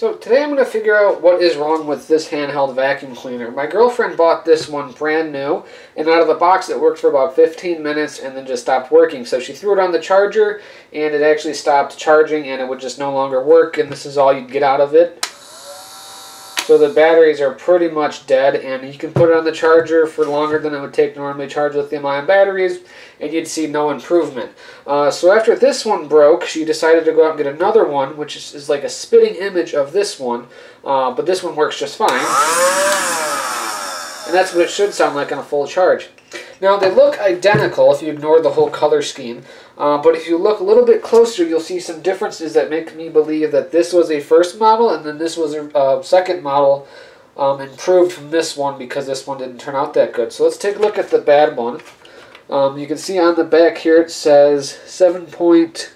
So today I'm going to figure out what is wrong with this handheld vacuum cleaner. My girlfriend bought this one brand new, and out of the box it worked for about 15 minutes and then just stopped working. So she threw it on the charger and it actually stopped charging and it would just no longer work, and this is all you'd get out of it. So the batteries are pretty much dead, and you can put it on the charger for longer than it would take to normally charge lithium-ion batteries, and you'd see no improvement. So after this one broke, she decided to go out and get another one, which is like a spitting image of this one, but this one works just fine. And that's what it should sound like on a full charge. Now, they look identical if you ignore the whole color scheme, but if you look a little bit closer, you'll see some differences that make me believe that this was a first model and then this was a second model improved from this one, because this one didn't turn out that good. So let's take a look at the bad one. You can see on the back here it says 7.2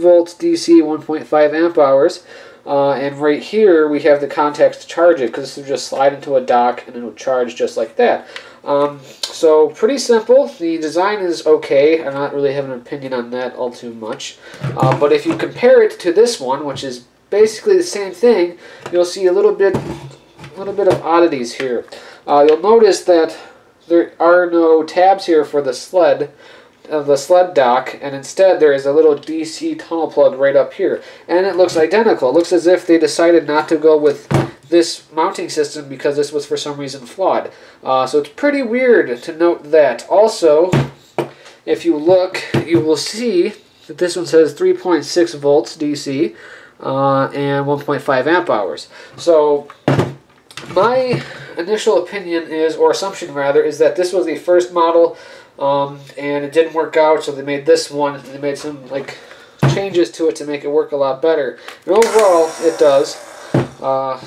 volts DC, 1.5 amp hours. And right here we have the contacts to charge it, because this would just slide into a dock and it would charge just like that. So pretty simple. The design is okay. I don't really have an opinion on that all too much. But if you compare it to this one, which is basically the same thing, you'll see a little bit of oddities here. You'll notice that there are no tabs here for the sled. Of the sled dock, and instead there is a little DC tunnel plug right up here, and it looks identical. It looks as if they decided not to go with this mounting system because this was for some reason flawed. So it's pretty weird to note that. Also, if you look, you will see that this one says 3.6 volts DC and 1.5 amp hours. So my initial opinion is, or assumption rather, is that this was the first model. And it didn't work out, so they made this one, and they made some like changes to it to make it work a lot better. And overall, it does.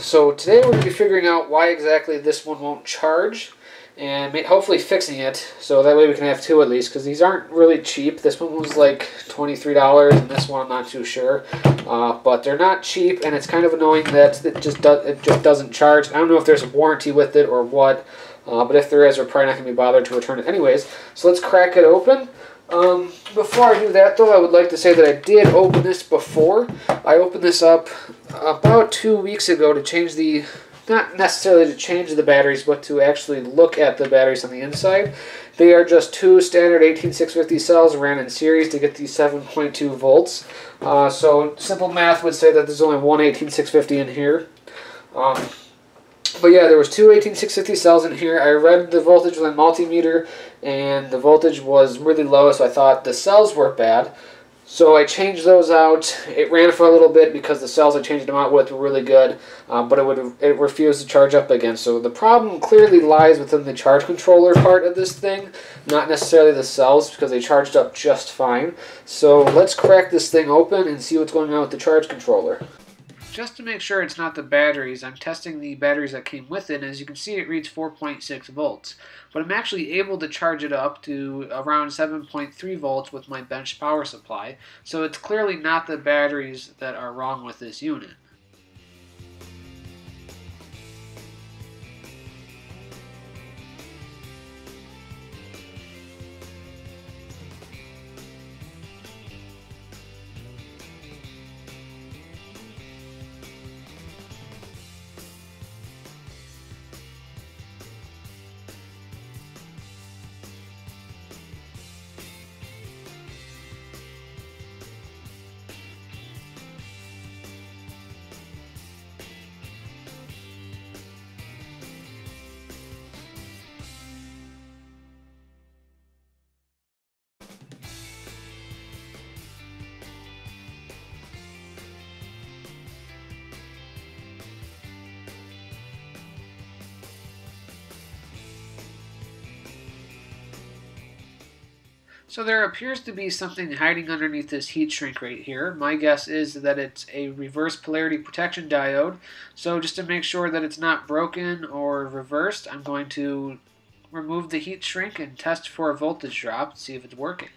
So today we're going to be figuring out why exactly this one won't charge, and hopefully fixing it, so that way we can have two at least, because these aren't really cheap. This one was like $23, and this one I'm not too sure. But they're not cheap, and it's kind of annoying that it just doesn't charge. I don't know if there's a warranty with it or what. But if there is, we're probably not going to be bothered to return it anyways. So let's crack it open. Before I do that, though, I would like to say that I did open this before. I opened this up about 2 weeks ago to change the... Not necessarily to change the batteries, but to actually look at the batteries on the inside. They are just two standard 18650 cells ran in series to get these 7.2 volts. So simple math would say that there's only one 18650 in here. But yeah, there was two 18650 cells in here. I read the voltage with a multimeter, and the voltage was really low, so I thought the cells were bad. So I changed those out. It ran for a little bit because the cells I changed them out with were really good, but it refused to charge up again. So the problem clearly lies within the charge controller part of this thing, not necessarily the cells, because they charged up just fine. So let's crack this thing open and see what's going on with the charge controller. Just to make sure it's not the batteries, I'm testing the batteries that came with it, and as you can see it reads 4.6 volts. But I'm actually able to charge it up to around 7.3 volts with my bench power supply, so it's clearly not the batteries that are wrong with this unit. So there appears to be something hiding underneath this heat shrink right here. My guess is that it's a reverse polarity protection diode. So just to make sure that it's not broken or reversed, I'm going to remove the heat shrink and test for a voltage drop to see if it's working.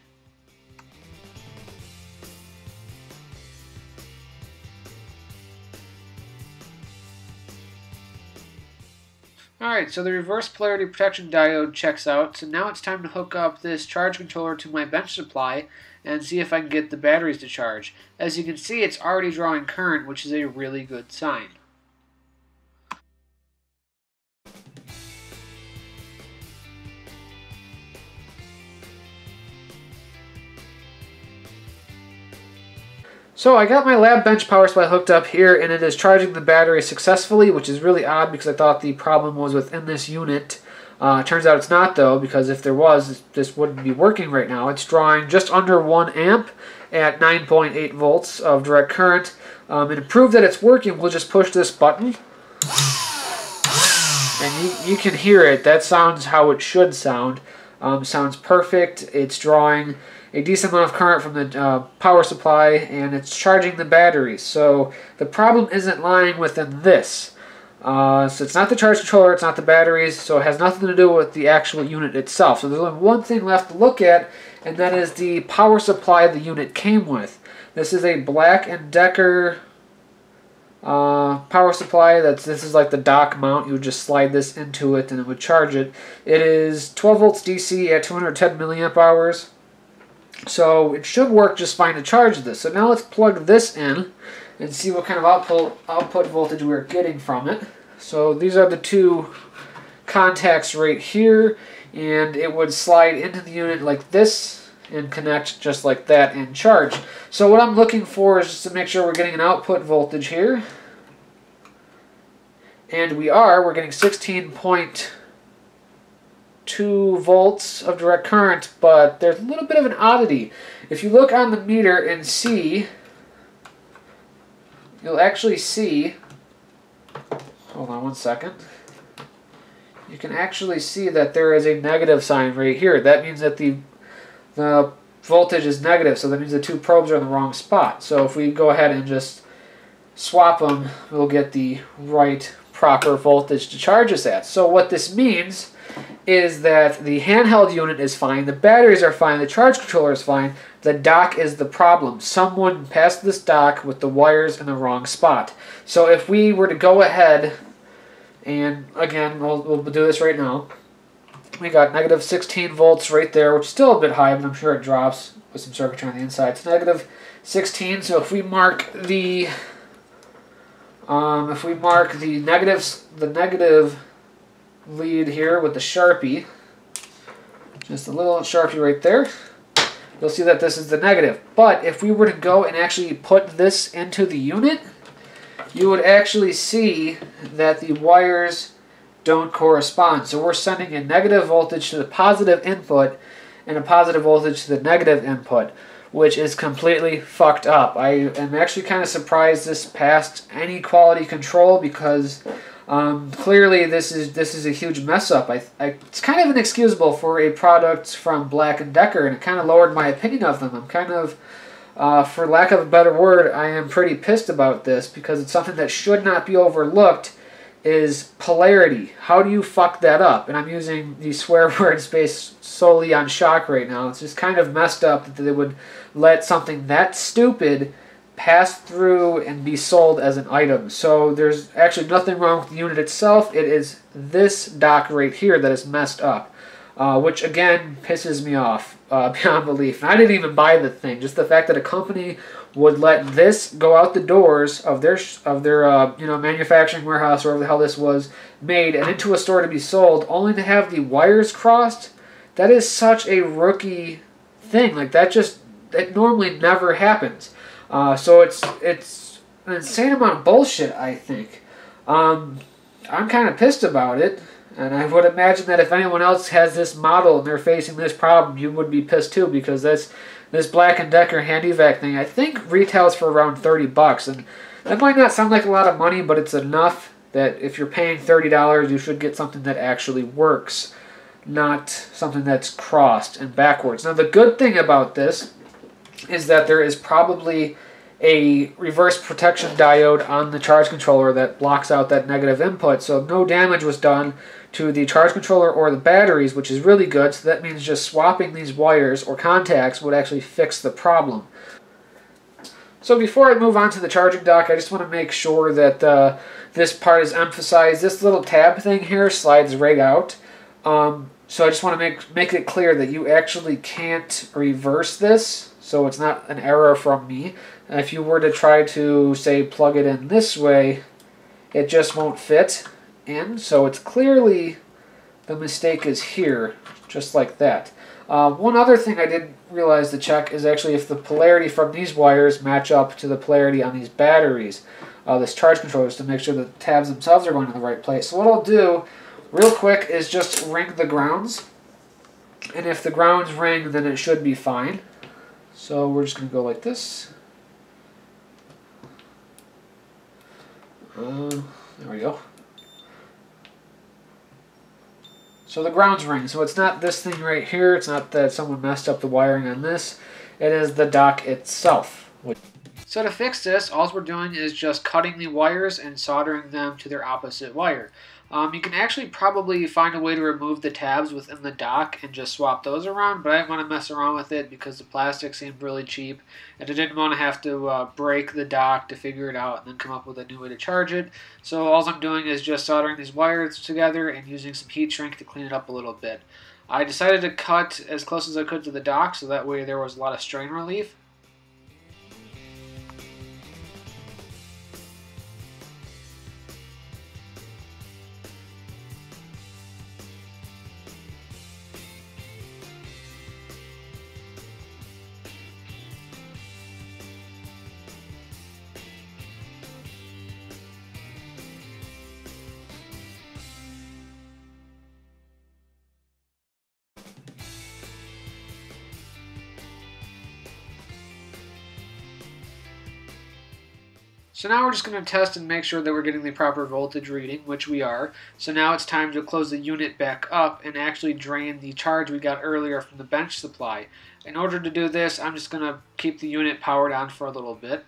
Alright, so the reverse polarity protection diode checks out, so now it's time to hook up this charge controller to my bench supply and see if I can get the batteries to charge. As you can see, it's already drawing current, which is a really good sign. So I got my lab bench power supply hooked up here, and it is charging the battery successfully, which is really odd because I thought the problem was within this unit. Turns out it's not, though, because if there was, this wouldn't be working right now. It's drawing just under 1 amp at 9.8 volts of direct current. And to prove that it's working, we'll just push this button. And you can hear it. That sounds how it should sound. Sounds perfect. It's drawing a decent amount of current from the power supply, and it's charging the batteries. So the problem isn't lying within this. So it's not the charge controller, it's not the batteries, so it has nothing to do with the actual unit itself. So there's only one thing left to look at, and that is the power supply the unit came with. This is a Black and Decker power supply. This is like the dock mount. You would just slide this into it and it would charge it. It is 12 volts DC at 210 milliamp hours. So it should work just fine to charge this. So now let's plug this in and see what kind of output voltage we're getting from it. So these are the two contacts right here, and it would slide into the unit like this and connect just like that and charge. So what I'm looking for is just to make sure we're getting an output voltage here. And we are. We're getting 16.2 volts of direct current, but there's a little bit of an oddity. If you look on the meter and see, you'll actually see, hold on one second, you can actually see that there is a negative sign right here. That means that the voltage is negative, so that means the two probes are in the wrong spot. So if we go ahead and just swap them, we'll get the right proper voltage to charge us at. So what this means is that the handheld unit is fine, the batteries are fine, the charge controller is fine, the dock is the problem. Someone passed this dock with the wires in the wrong spot. So if we were to go ahead, and again, we'll do this right now, we got negative 16 volts right there, which is still a bit high, but I'm sure it drops with some circuitry on the inside. It's negative 16, so if we mark the negative lead here with the Sharpie, just a little Sharpie right there, you'll see that this is the negative. But if we were to go and actually put this into the unit, you would actually see that the wires don't correspond. So we're sending a negative voltage to the positive input and a positive voltage to the negative input, which is completely fucked up. I am actually kind of surprised this passed any quality control, because clearly this is a huge mess up. It's kind of inexcusable for a product from Black and Decker, and it kind of lowered my opinion of them. I'm kind of, for lack of a better word, I am pretty pissed about this, because it's something that should not be overlooked, is polarity. How do you fuck that up? And I'm using the swear words based solely on shock right now. It's just kind of messed up that they would let something that stupid pass through and be sold as an item. So there's actually nothing wrong with the unit itself. It is this dock right here that is messed up, which again pisses me off beyond belief. And I didn't even buy the thing. Just the fact that a company would let this go out the doors of their you know, manufacturing warehouse, wherever the hell this was made, and into a store to be sold, only to have the wires crossed. That is such a rookie thing. Like that normally never happens. So it's an insane amount of bullshit, I think. I'm kind of pissed about it, and I would imagine that if anyone else has this model and they're facing this problem, you would be pissed too, because this Black and Decker HandyVac thing, I think, retails for around $30, and that might not sound like a lot of money, but it's enough that if you're paying $30, you should get something that actually works, not something that's crossed and backwards. Now, the good thing about this is that there is probably a reverse protection diode on the charge controller that blocks out that negative input, so no damage was done to the charge controller or the batteries, which is really good. So that means just swapping these wires or contacts would actually fix the problem. So before I move on to the charging dock, I just want to make sure that this part is emphasized. This little tab thing here slides right out. So I just want to make it clear that you actually can't reverse this, so it's not an error from me. And if you were to try to, say, plug it in this way, it just won't fit in. So it's clearly the mistake is here, just like that. One other thing I didn't realize to check is actually if the polarity from these wires match up to the polarity on these batteries, this charge controller, is to make sure the tabs themselves are going to the right place. So what I'll do real quick is just ring the grounds, and if the grounds ring, then it should be fine. So we're just going to go like this. There we go. So the grounds ring. So it's not this thing right here. It's not that someone messed up the wiring on this. It is the dock itself. So to fix this, all we're doing is just cutting the wires and soldering them to their opposite wire. You can actually probably find a way to remove the tabs within the dock and just swap those around, but I didn't want to mess around with it because the plastic seemed really cheap, and I didn't want to have to break the dock to figure it out and then come up with a new way to charge it. So all I'm doing is just soldering these wires together and using some heat shrink to clean it up a little bit. I decided to cut as close as I could to the dock, so that way there was a lot of strain relief. So now we're just going to test and make sure that we're getting the proper voltage reading, which we are. So now it's time to close the unit back up and actually drain the charge we got earlier from the bench supply. In order to do this, I'm just going to keep the unit powered on for a little bit.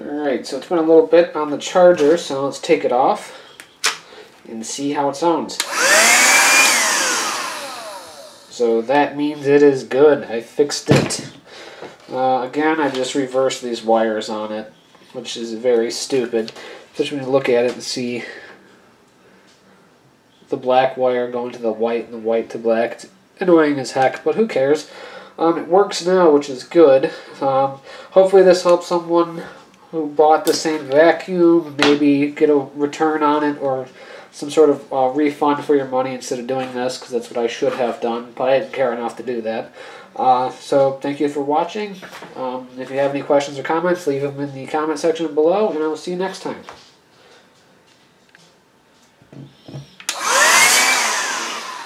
Alright, so it's been a little bit on the charger, so let's take it off and see how it sounds. So that means it is good. I fixed it. Again, I just reversed these wires on it, which is very stupid. Just when you look at it and see the black wire going to the white and the white to black. It's annoying as heck, but who cares? It works now, which is good. Hopefully this helps someone who bought the same vacuum maybe get a return on it or some sort of refund for your money instead of doing this, because that's what I should have done, but I didn't care enough to do that. So thank you for watching. If you have any questions or comments, leave them in the comment section below, and I will see you next time.